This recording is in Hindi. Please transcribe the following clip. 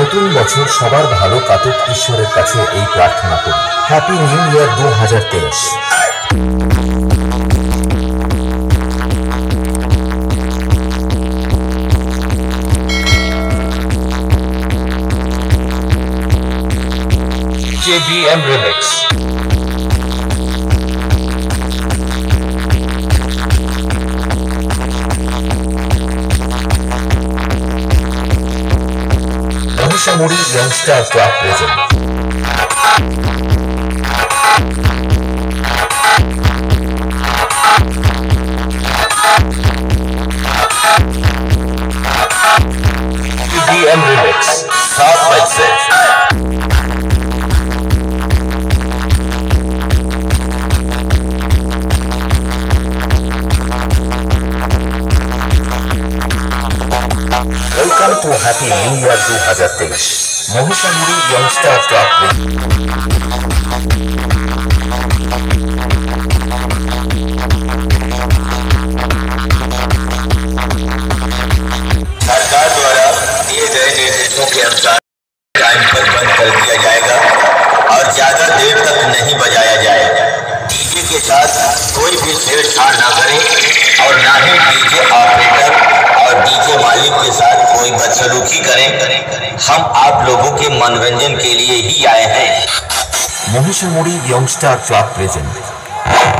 নতুন বছর সবার ভালো কাটুক, ঈশ্বরের কাছে এই প্রার্থনা করি। Happy new year 2023। JBM Remix। Mohisharmuri youngster का present. Welcome to Happy New Year 2023। Mohisharmuri youngster सरकार द्वारा दिए गए निर्देशों के अनुसार टाइम पर बंद कर दिया जाएगा और ज्यादा देर तक नहीं बजाया जाएगा। डीजे के साथ कोई भी छेड़छाड़ ना करें और ना ही डीजे ऑपरेटर और डीजे मालिक के साथ कोई बदसलूकी करें। हम आप लोगों के मनोरंजन के लिए ही आए हैं। Mohisharmuri youngster club present.